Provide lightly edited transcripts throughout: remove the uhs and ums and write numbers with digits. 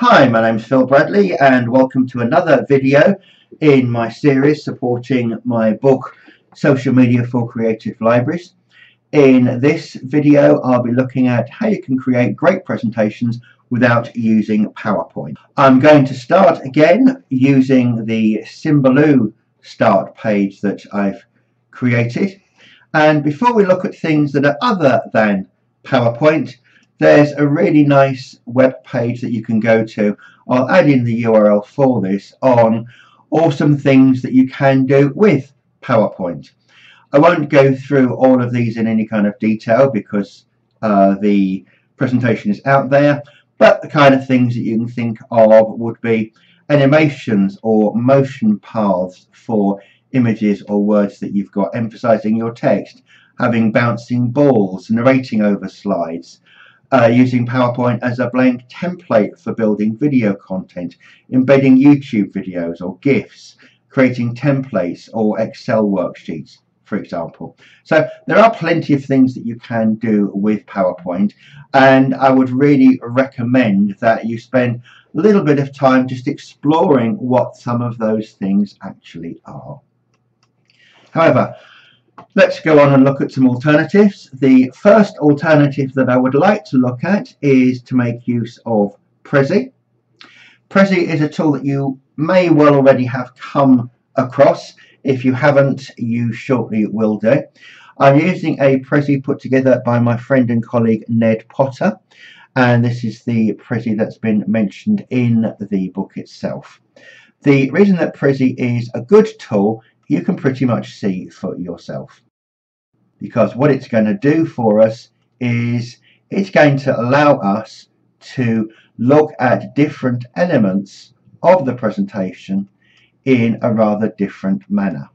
Hi, my name's Phil Bradley and welcome to another video in my series supporting my book Social Media for Creative Libraries. In this video I'll be looking at how you can create great presentations without using PowerPoint. I'm going to start again using the Symbaloo start page that I've created, and before we look at things that are other than PowerPoint, there's a really nice web page that you can go to. I'll add in the URL for this on awesome things that you can do with PowerPoint. I won't go through all of these in any kind of detail because the presentation is out there, but the kind of things that you can think of would be animations or motion paths for images or words that you've got, emphasizing your text, having bouncing balls, narrating over slides, using PowerPoint as a blank template for building video content, embedding YouTube videos or GIFs, creating templates or Excel worksheets, for example. So there are plenty of things that you can do with PowerPoint, and I would really recommend that you spend a little bit of time just exploring what some of those things actually are. However, let's go on and look at some alternatives. The first alternative that I would like to look at is to make use of Prezi. Prezi is a tool that you may well already have come across. If you haven't, you shortly will do. I'm using a Prezi put together by my friend and colleague Ned Potter, and this is the Prezi that's been mentioned in the book itself. The reason that Prezi is a good tool you can pretty much see for yourself, because what it's going to do for us is it's going to allow us to look at different elements of the presentation in a rather different manner.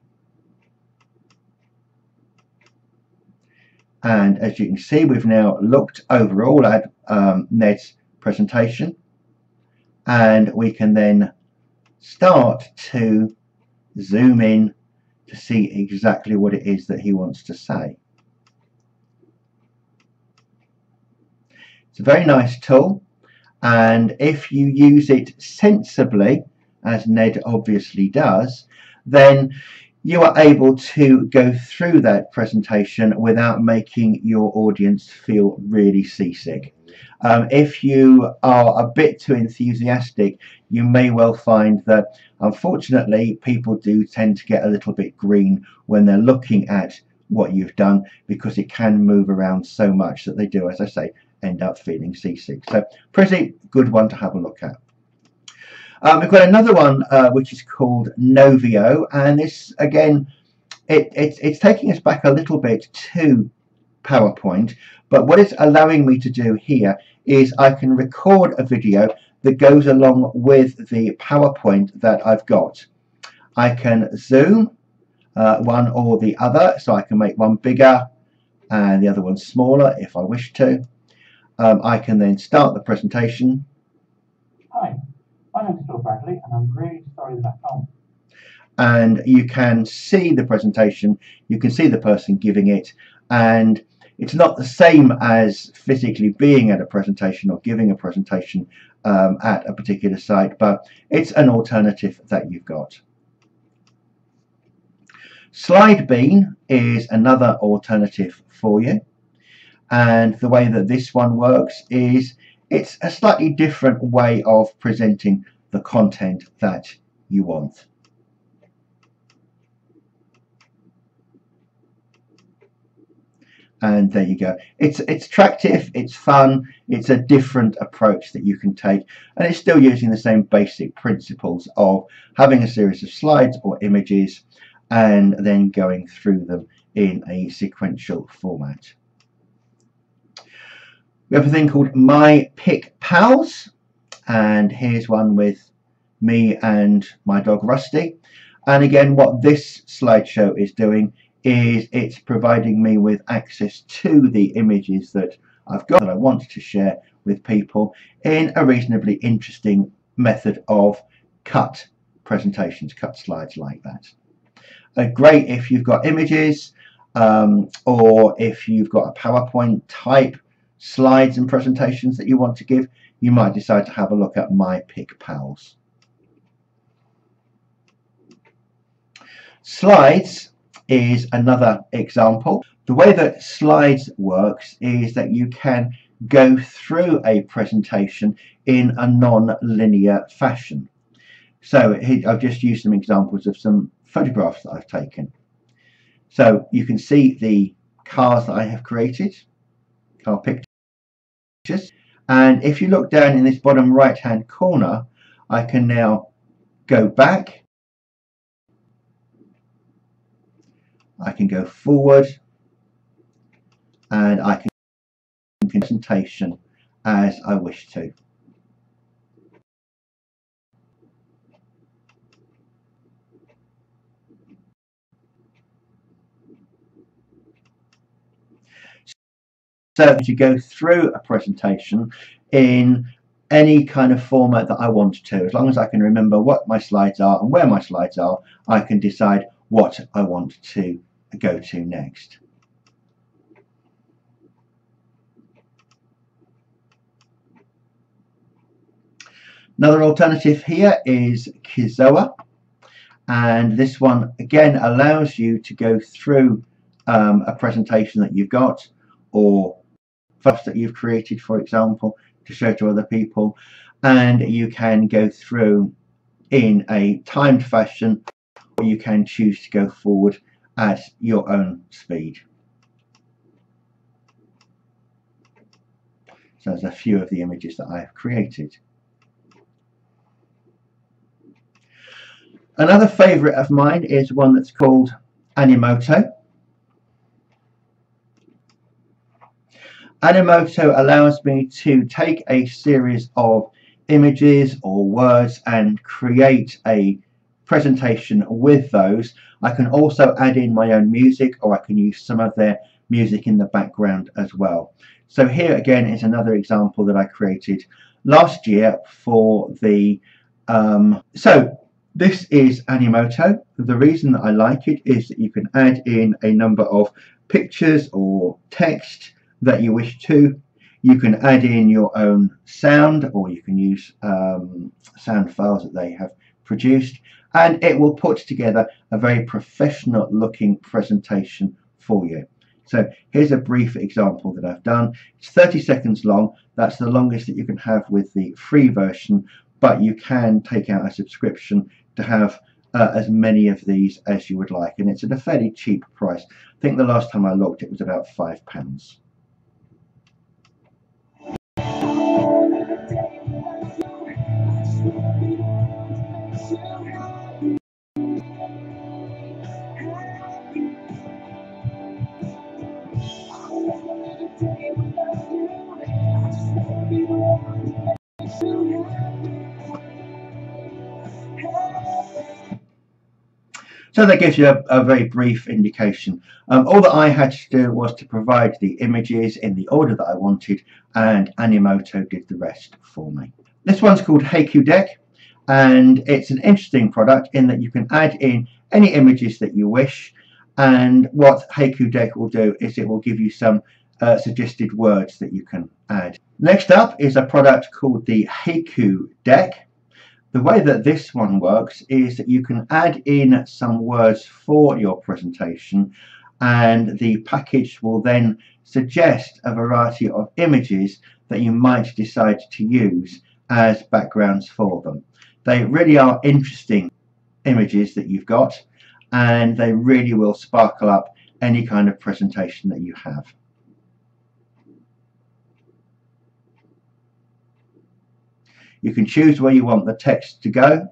And as you can see, we've now looked overall at Ned's presentation, and we can then start to zoom in to see exactly what it is that he wants to say. It's a very nice tool, and if you use it sensibly, as Ned obviously does, then you are able to go through that presentation without making your audience feel really seasick. If you are a bit too enthusiastic, you may well find that unfortunately people do tend to get a little bit green when they're looking at what you've done, because it can move around so much that they do, as I say, end up feeling seasick. So pretty good one to have a look at. We've got another one which is called Knovio, and this again, it's taking us back a little bit to PowerPoint, but what it's allowing me to do here is I can record a video that goes along with the PowerPoint that I've got. I can zoom one or the other, so I can make one bigger and the other one smaller if I wish to. I can then start the presentation. Hi, my name's Phil Bradley, and I'm really sorry that I can't. And you can see the presentation, you can see the person giving it, and it's not the same as physically being at a presentation or giving a presentation at a particular site, but it's an alternative that you've got. Slidebean is another alternative for you, and the way that this one works is it's a slightly different way of presenting the content that you want. And there you go. It's attractive, it's fun, it's a different approach that you can take, and it's still using the same basic principles of having a series of slides or images and then going through them in a sequential format. We have a thing called My Pick Pals, and here's one with me and my dog Rusty. And again, what this slideshow is doing is it's providing me with access to the images that I've got that I want to share with people in a reasonably interesting method of cut presentations, cut slides like that. Great if you've got images or if you've got a PowerPoint type slides and presentations that you want to give. you might decide to have a look at My Pick Pals. Slides is another example. The way that Slides works is that you can go through a presentation in a non-linear fashion. So I've just used some examples of some photographs that I've taken. So you can see the cars that I have created, car pictures, and if you look down in this bottom right hand corner, I can now go back, I can go forward, and I can presentation as I wish to. So to go through a presentation in any kind of format that I want to, as long as I can remember what my slides are and where my slides are, I can decide what I want to go to next. Another alternative here is Kizoa, and this one again allows you to go through a presentation that you've got, or stuff that you've created, for example, to show to other people, and you can go through in a timed fashion, or you can choose to go forward at your own speed. So there's a few of the images that I have created. Another favourite of mine is one that's called Animoto. Animoto allows me to take a series of images or words and create a presentation with those. I can also add in my own music, or I can use some of their music in the background as well. So here again is another example that I created last year for the... This is Animoto. The reason that I like it is that you can add in a number of pictures or text that you wish to. You can add in your own sound, or you can use sound files that they have produced, and it will put together a very professional looking presentation for you. So here's a brief example that I've done. It's 30 seconds long. That's the longest that you can have with the free version, but you can take out a subscription to have as many of these as you would like, and it's at a fairly cheap price. I think the last time I looked it was about £5. So that gives you a very brief indication. All that I had to do was to provide the images in the order that I wanted, and Animoto did the rest for me. This one's called Haiku Deck, and it's an interesting product in that you can add in any images that you wish, and what Haiku Deck will do is it will give you some suggested words that you can add. Next up is a product called the Haiku Deck. The way that this one works is that you can add in some words for your presentation, and the package will then suggest a variety of images that you might decide to use as backgrounds for them. They really are interesting images that you've got, and they really will sparkle up any kind of presentation that you have. You can choose where you want the text to go.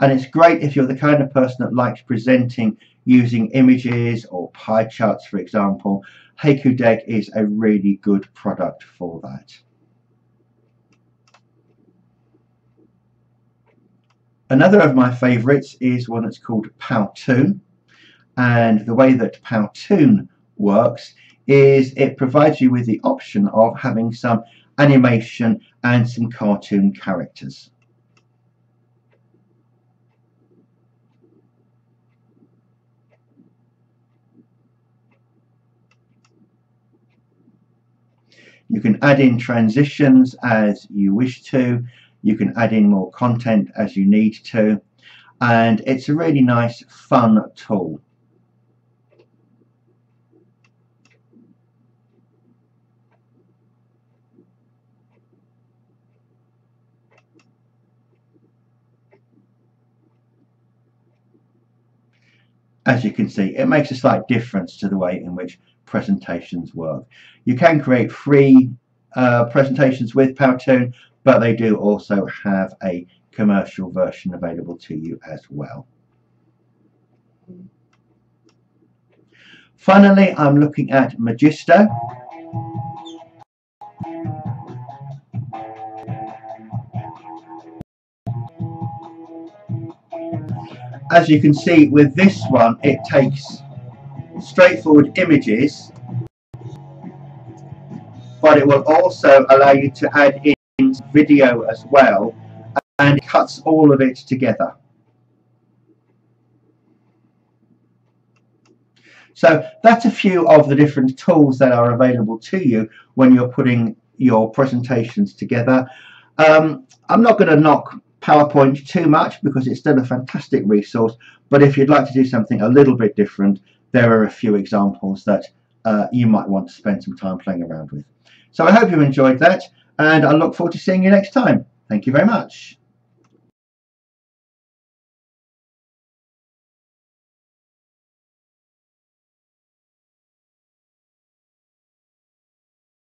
And it's great if you're the kind of person that likes presenting using images or pie charts, for example. Haiku Deck is a really good product for that. Another of my favourites is one that's called Powtoon. And the way that Powtoon works is it provides you with the option of having some animation and some cartoon characters. You can add in transitions as you wish to. You can add in more content as you need to. And it's a really nice, fun tool. As you can see, it makes a slight difference to the way in which presentations work. You can create free presentations with Powtoon, but they do also have a commercial version available to you as well. Finally, I'm looking at Magisto. As you can see with this one, it takes straightforward images, but it will also allow you to add in video as well, and it cuts all of it together. So that's a few of the different tools that are available to you when you're putting your presentations together. I'm not going to knock PowerPoint too much because it's still a fantastic resource, but if you'd like to do something a little bit different, there are a few examples that you might want to spend some time playing around with. So I hope you enjoyed that, and I look forward to seeing you next time. Thank you very much.